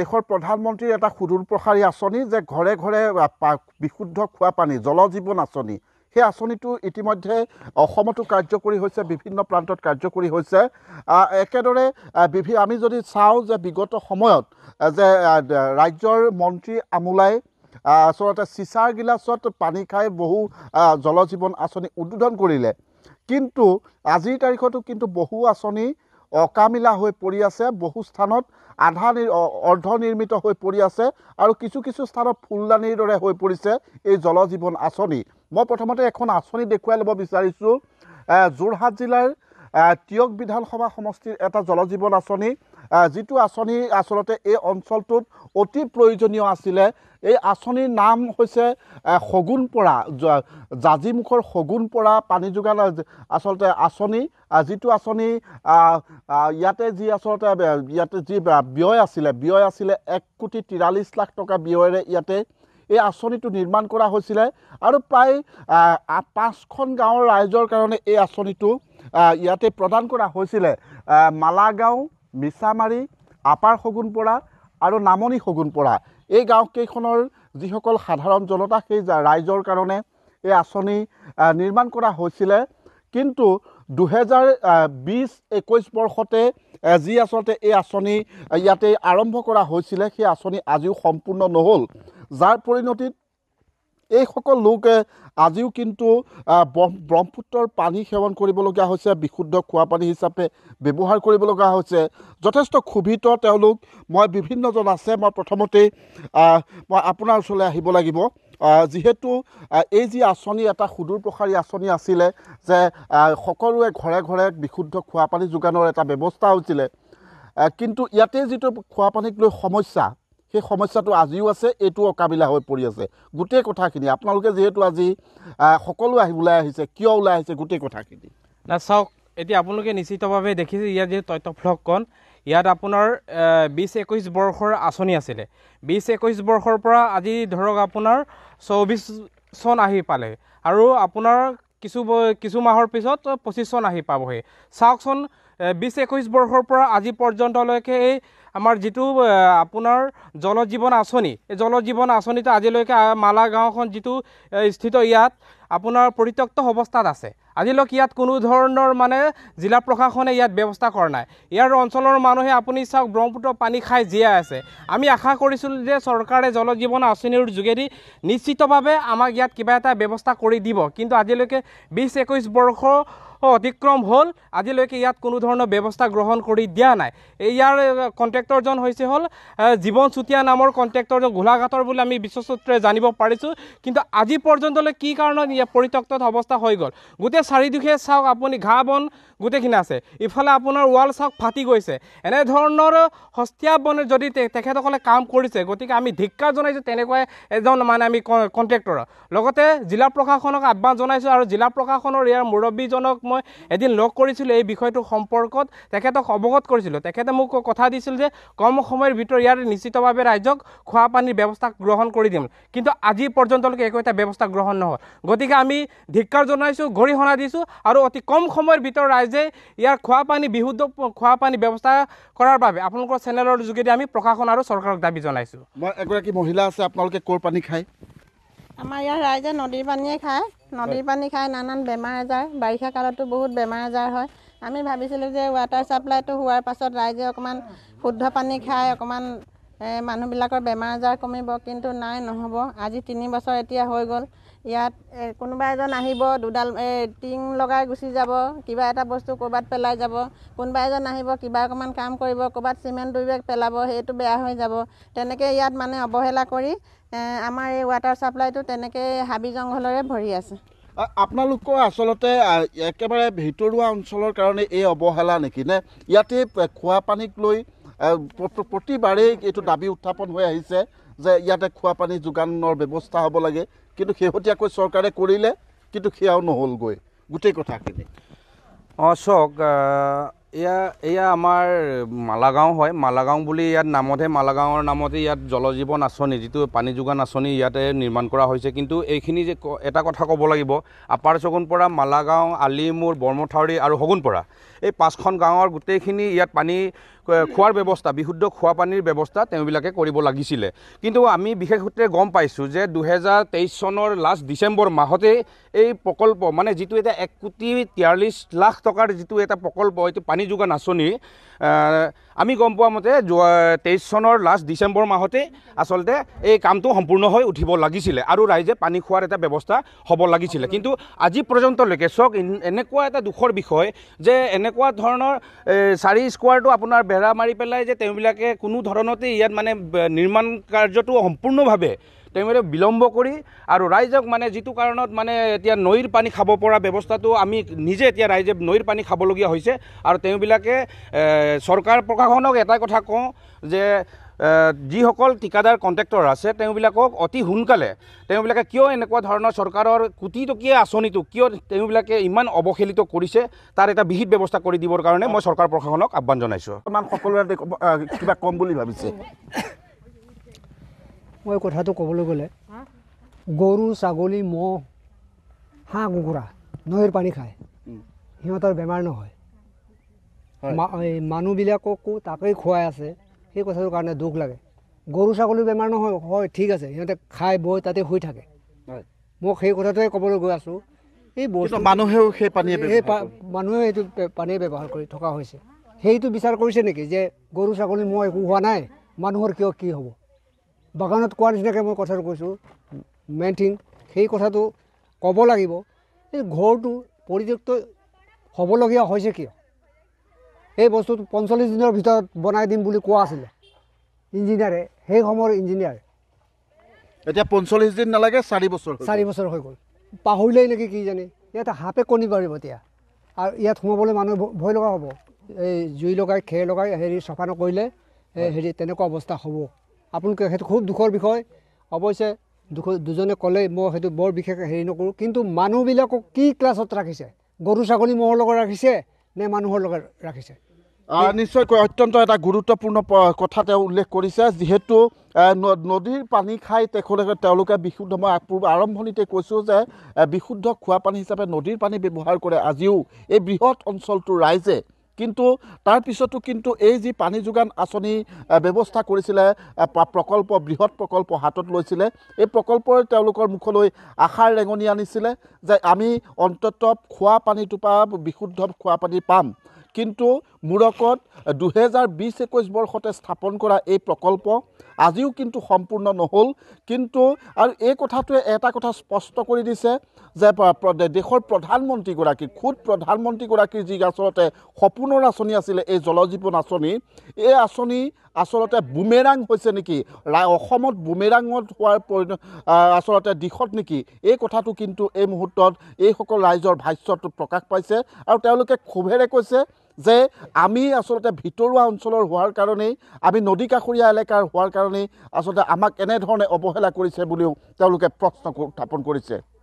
দেশের প্রধানমন্ত্রীর একটা সুদূরপ্রসারী আঁচনি যে ঘরে ঘরে বিশুদ্ধ খোয়া পানি জল জীবন আঁচনি, সেই আঁচনিটো ইতিমধ্যে কার্যকরী হয়েছে, বিভিন্ন প্রান্তত কার্যকরী হয়েছে। একেদরে আমি যদি চাও যে বিগত সময়ত যে রাজ্যর মন্ত্রী আমোলাই আচলতে চিচাৰ গিলাচত পানি খাই বহু জল জীবন আঁচনি উদ্বোধন কৰিলে, কিন্তু আজিৰ তাৰিখতো কিন্তু বহু আঁচনি অকামিলা হয়ে পড়ি আছে, বহু স্থানত আধা অর্ধনির্মিত হয়ে পড়ি আছে, আর কিছু কিছু স্থানত ফুলদানির দরে হয়ে পড়িছে এই জল জীবন আঁচনি। মই প্রথমতে এখন আঁচনি দেখুৱাই লব বিচাৰিছো। যোৰহাট জিলাৰ টিয়ক বিধানসভা সমষ্টিৰ এটা জল জীৱন আঁচনি, যিটো আঁচনি আচলতে এই অঞ্চলটোত অতি প্ৰয়োজনীয় আছিলে। এই আঁচনিৰ নাম হৈছে সগুণপৰা, জাজিমুখৰ সগুণপৰা পানী যোগান আচলতে আঁচনি। যিটো আঁচনি ইয়াতে যি আচলতে ইয়াতে যি ব্যয় আছিলে 1,43,00,000 টকা ব্যয়েৰে ইয়াতে এই আঁচনিটো নিৰ্মাণ কৰা হৈছিলে, আৰু প্ৰায় 5খন গাঁৱৰ ৰাইজৰ কাৰণে এই আঁচনিটো ইয়াতে প্ৰদান কৰা হৈছিলে। মালাগাঁও, মিছামাৰী, আপাৰ সগুণপৰা আৰু নামনি সগুণপৰা এই গাঁওকেইখনৰ যিসকল সাধাৰণ জনতা, সেই ৰাইজৰ কাৰণে এই আঁচনি নিৰ্মাণ কৰা হৈছিলে। কিন্তু 2020-21 বৰ্ষতে যি আচলতে এই আঁচনি ইয়াতে আৰম্ভ কৰা হৈছিলে, সেই আঁচনি আজিও সম্পূৰ্ণ নহ'ল, যাৰ পৰিণতিত এইসকল লোক আজিও কিন্তু ব্ৰহ্মপুত্ৰৰ পানী সেৱন কৰিবলগীয়া হৈছে, বিশুদ্ধ খোৱা পানী হিচাপে ব্যৱহাৰ কৰিবলগীয়া হৈছে। যথেষ্ট ক্ষোভিত তেওঁলোক। মই বিভিন্নজন আছে, মই প্ৰথমতেই মই আপোনাৰ ওচৰলৈ আহিব লাগিব। যিহেতু এই যি আঁচনি এটা সুদূৰপ্ৰসাৰী আঁচনি আছিলে, যে সকলোৱে ঘৰে ঘৰে বিশুদ্ধ খোৱা পানী যোগানৰ এটা ব্যৱস্থা হৈছিলে, কিন্তু ইয়াতে যিটো খোৱা পানীক লৈ সমস্যা, সেই সমস্যাটো আজিও আছে, এইটো অকামিলা হৈ পৰি আছে। গোটেই কথাখিনি আপোনালোকে যিহেতু আজি সকলো ওলাই আহিছে, কিয় ওলাই আহিছে গোটেই কথাখিনি না চাওক। এতিয়া আপোনালোকে নিশ্চিতভাৱে দেখিছে ইয়াত যে তথ্য ফ্লকখন, ইয়াত আপোনাৰ 20-21 বৰ্ষৰ আঁচনি আছিলে। 20-21 বৰ্ষৰ পৰা আজি ধৰক আপোনাৰ 24 চন আহি পালে, আৰু আপোনাৰ কিছু মাহৰ পিছত 25 চন আহি পাবহি। চাওকচোন 20-21 বৰ্ষৰ পৰা আজি পৰ্যন্তলৈকে এই আমাৰ যিটো আপোনাৰ জল জীৱন আঁচনি, এই জল জীৱন আঁচনিটো আজিলৈকে মালা গাঁওখন যিটো স্থিত ইয়াত আপোনাৰ পৰিত্যক্ত অৱস্থাত আছে। আজিলৈকে ইয়াত কোনো ধৰণৰ মানে জিলা প্ৰশাসনে ইয়াত ব্যৱস্থা কৰা নাই। ইয়াৰ অঞ্চলৰ মানুহে আপুনি চাওক ব্ৰহ্মপুত্ৰ পানী খাই জীয়াই আছে। আমি আশা কৰিছিলোঁ যে চৰকাৰে জল জীৱন আঁচনিৰ যোগেদি নিশ্চিতভাৱে আমাক ইয়াত কিবা এটা ব্যৱস্থা কৰি দিব, কিন্তু আজিলৈকে 20-21 বৰ্ষ অতিক্ৰম হ'ল, আজিলৈকে ইয়াত কোনো ধৰণৰ ব্যৱস্থা গ্ৰহণ কৰি দিয়া নাই। ইয়াৰ কণ্ট্ৰেক্টৰজন হৈছে হ'ল জীৱন চুতীয়া নামৰ কণ্ট্ৰেক্টৰজন, গোলাঘাটৰ বুলি আমি বিশ্বসূত্ৰে জানিব পাৰিছোঁ। কিন্তু আজি পৰ্যন্তলৈ কি কাৰণত ইয়াৰ পৰিত্যক্ত অৱস্থা হৈ গ'ল? গোটেই চাৰিদিশে চাওক আপুনি ঘাঁহ বন গোটেইখিনি আছে, ইফালে আপোনাৰ ৱাল চাওক ফাটি গৈছে। এনেধৰণৰ সস্তীয়া বনে যদি তেখেতসকলে কাম কৰিছে, গতিকে আমি ধিক্কাৰ জনাইছোঁ তেনেকুৱা এজন মানে আমি কণ্ট্ৰেক্টৰৰ। লগতে জিলা প্ৰশাসনক আহ্বান জনাইছোঁ, আৰু জিলা প্ৰশাসনৰ ইয়াৰ মুৰব্বীজনক মই এদিন লগ কৰিছিলোঁ, এই বিষয়টো সম্পৰ্কত তেখেতক অৱগত কৰিছিলোঁ। তেখেতে মোক কথা দিছিল যে কম সময়ৰ ভিতৰত ইয়াৰ নিশ্চিতভাৱে ৰাইজক খোৱা পানীৰ ব্যৱস্থা গ্ৰহণ কৰি দিম, কিন্তু আজি পৰ্যন্তলৈকে একো এটা ব্যৱস্থা গ্ৰহণ নহ'ল। গতিকে আমি ধিক্কাৰ জনাইছোঁ, গৰিহণা দিছোঁ, আৰু অতি কম সময়ৰ ভিতৰত ৰাইজে ইয়াৰ খোৱা পানী, বিশুদ্ধ খোৱা পানী ব্যৱস্থা কৰাৰ বাবে আপোনালোকৰ চেনেলৰ যোগেদি আমি প্ৰশাসন আৰু চৰকাৰক দাবী জনাইছোঁ। মই এগৰাকী মহিলা আছে, আপোনালোকে ক'ৰ পানী খায়? আমাৰ ইয়াৰ ৰাইজে নদীৰ পানীয়ে খায়। নদীৰ পানী খাই নানান বেমাৰ আজাৰ, বাৰিষা কালতো বহুত বেমাৰ আজাৰ হয়। আমি ভাবিছিলোঁ যে ৱাটাৰ ছাপ্লাইটো হোৱাৰ পাছত ৰাইজে অকণমান শুদ্ধ পানী খাই অকণমান মানুহবিলাকৰ বেমাৰ আজাৰ কমিব, কিন্তু নাই, নহ'ব। আজি 3 বছৰ এতিয়া হৈ গ'ল। ইয়াত কোনোবা এজন আহিব, দুডাল টিং লগাই গুচি যাব, কিবা এটা বস্তু ক'ৰবাত পেলাই যাব। কোনোবা এজন আহিব, কিবা অকণমান কাম কৰিব, ক'ৰবাত চিমেণ্ট 2 বেগ পেলাব, সেইটো বেয়া হৈ যাব। তেনেকৈ ইয়াত মানে অৱহেলা কৰি আমাৰ এই ৱাটাৰ ছাপ্লাইটো তেনেকৈ হাবি জংঘলৰে ভৰি আছে। আপোনালোকৰ আচলতে একেবাৰে ভিতৰুৱা অঞ্চলৰ কাৰণে এই অৱহেলা নেকি, নে ইয়াতে খোৱা পানীক লৈ প্ৰতিবাৰেই এইটো দাবী উত্থাপন হৈ আহিছে যে ইয়াতে খোৱা পানী যোগানৰ ব্যৱস্থা হ'ব লাগে, কিন্তু শেহতীয়াকৈ চৰকাৰে কৰিলে, কিন্তু সেয়াও নহ'লগৈ গোটেই কথাখিনি। চাওক এয়া আমাৰ মালাগাঁও হয়, মালাগাঁও বুলি ইয়াত নামতহে, মালাগাঁৱৰ নামতে ইয়াত জল জীৱন আঁচনি যিটো পানী যোগান আঁচনি ইয়াতে নিৰ্মাণ কৰা হৈছে। কিন্তু এইখিনি যে এটা কথা ক'ব লাগিব, আপাৰ সগুণপৰা, মালাগাঁও, আলিমূৰ, বৰ্মথাউৰি আৰু সগুণপৰা এই 5খন গাঁৱৰ গোটেইখিনি ইয়াত পানী খোৱাৰ ব্যৱস্থা, বিশুদ্ধ খোৱা পানীৰ ব্যৱস্থা তেওঁবিলাকে কৰিব লাগিছিলে। কিন্তু আমি বিশেষ সূত্ৰে গম পাইছোঁ যে 2023 চনৰ লাষ্ট ডিচেম্বৰ মাহতে এই প্ৰকল্প, মানে যিটো এটা 1,43,00,000 টকাৰ যিটো এটা প্ৰকল্প, এইটো পানী যোগান আঁচনি, আমি গম পোৱা মতে 2023 চনৰ লাষ্ট ডিচেম্বৰ মাহতে আচলতে এই কামটো সম্পূৰ্ণ হৈ উঠিব লাগিছিলে আৰু ৰাইজে পানী খোৱাৰ এটা ব্যৱস্থা হ'ব লাগিছিলে। কিন্তু আজি পৰ্যন্তলৈকে চক এনেকুৱা এটা দুখৰ বিষয় যে এনেকুৱা ধৰণৰ 4 স্কুৱাৰটো আপোনাৰ বেৰা মাৰি পেলাই যে তেওঁবিলাকে কোনো ধৰণতে ইয়াত মানে নিৰ্মাণ কাৰ্যটো সম্পূৰ্ণভাৱে তেওঁমতে বিলম্ব কৰি আৰু ৰাইজক মানে যিটো কাৰণত মানে এতিয়া নৈৰ পানী খাব পৰা ব্যৱস্থাটো আমি নিজে এতিয়া ৰাইজে নৈৰ পানী খাবলগীয়া হৈছে। আৰু তেওঁবিলাকে চৰকাৰ প্ৰশাসনক এটা কথা কওঁ যে যিসকল ঠিকাদার কণ্ট্ৰেক্টৰ আছে তেওঁবিলাকক অতি সোনকালে তেওঁবিলাকে কিয় এনেকুৱা ধৰণৰ চৰকাৰৰ কোটিটকীয়া আঁচনিটো কিয় তেওঁবিলাকে ইমান অৱহেলিত কৰিছে তাৰ এটা বিহিত ব্যৱস্থা কৰি দিবৰ কাৰণে মই চৰকাৰ প্ৰশাসনক আহ্বান জনাইছোঁ। ইমান সকলোৰে কিবা কম বুলি ভাবিছে। মই কথাটো ক'বলৈ গ'লে গৰু, ছাগলী, ম'হ, হাঁহ, কুকুৰা নৈৰ পানী খায়, সিহঁতৰ বেমাৰ নহয়। মানুহবিলাককো তাকেই খুৱাই আছে, সেই কথাটোৰ কাৰণে দুখ লাগে। গৰু ছাগলীৰ বেমাৰ নহয়, হয় ঠিক আছে, সিহঁতে খাই বৈ তাতে শুই থাকে। মই সেই কথাটোৱে ক'বলৈ গৈ আছোঁ। এই বস্তু মানুহেও সেই পানীয়ে, মানুহেও সেইটো পানীয়ে ব্যৱহাৰ কৰি থকা হৈছে। সেইটো বিচাৰ কৰিছে নেকি যে গৰু ছাগলী মই একো হোৱা নাই, মানুহৰ কিয় কি হ'ব? বাগানত কোৱাৰ নিচিনাকৈ মই কথাটো কৈছোঁ, মেইন থিং সেই কথাটো ক'ব লাগিব। এই ঘৰটো পৰিত্যক্ত হ'বলগীয়া হৈছে কিয়? এই বস্তুটো 45 দিনৰ ভিতৰত বনাই দিম বুলি কোৱা আছিলে ইঞ্জিনিয়াৰে, সেই সময়ৰ ইঞ্জিনিয়াৰ। এতিয়া 45 দিন নালাগে, 4 বছৰ হৈ গ'ল। পাহৰিলেই নেকি কি জানি? ইয়াত সাপে কণী পাৰিব এতিয়া, আৰু ইয়াত সোমাবলৈ মানুহ ভয় লগা হ'ব। এই জুই লগাই খেৰ লগাই চফা নকৰিলে হেৰি তেনেকুৱা অৱস্থা হ'ব। আপোনালোকে সেইটো খুব দুখৰ বিষয়। অৱশ্যে দুজনে ক'লেই, মই সেইটো বৰ বিশেষ হেৰি নকৰোঁ। কিন্তু মানুহবিলাকক কি ক্লাছত ৰাখিছে? গৰু ছাগলী ম'হৰ লগত ৰাখিছে নে মানুহৰ লগত ৰাখিছে? নিশ্চয়কৈ অত্যন্ত এটা গুৰুত্বপূৰ্ণ কথা তেওঁ উল্লেখ কৰিছে। যিহেতু নদীৰ পানী খাই তেওঁলোকে বিশুদ্ধ, মই আৰম্ভণিতে কৈছোঁ যে বিশুদ্ধ খোৱা পানী হিচাপে নদীৰ পানী ব্যৱহাৰ কৰে আজিও এই বৃহৎ অঞ্চলটোৰ ৰাইজে। কিন্তু তাৰ পিছতো কিন্তু এই যি পানী যোগান আঁচনি ব্যৱস্থা কৰিছিলে, প্ৰকল্প, বৃহৎ প্ৰকল্প হাতত লৈছিলে, এই প্ৰকল্পই তেওঁলোকৰ মুখলৈ আশাৰ ৰেঙনি আনিছিলে যে আমি অন্ততঃ খোৱা পানীটো পাম, বিশুদ্ধ খোৱা পানী পাম। কিন্তু মূৰকত 2020-21 বৰ্ষতে স্থাপন কৰা এই প্ৰকল্প আজিও কিন্তু সম্পূৰ্ণ নহ'ল। কিন্তু আৰু এই কথাটোৱে এটা কথা স্পষ্ট কৰি দিছে যে দেশৰ প্ৰধানমন্ত্ৰীগৰাকী, খুদ প্ৰধানমন্ত্ৰীগৰাকীৰ যি আচলতে সপোনৰ আঁচনি আছিলে এই জল জীৱন আঁচনি, এই আঁচনি আচলতে বুমেৰাং হৈছে নেকি, অসমত বুমেৰাঙত হোৱাৰ আচলতে দিশত নেকি, এই কথাটো কিন্তু এই মুহূৰ্তত এইসকল ৰাইজৰ ভাষ্যটো প্ৰকাশ পাইছে। আৰু তেওঁলোকে ক্ষোভেৰে কৈছে যে আমি আচলতে ভিতৰুৱা অঞ্চলৰ হোৱাৰ কাৰণেই, আমি নদী কাষৰীয়া এলেকাৰ হোৱাৰ কাৰণেই আচলতে আমাক এনেধৰণে অৱহেলা কৰিছে বুলিও তেওঁলোকে প্ৰশ্ন উত্থাপন কৰিছে।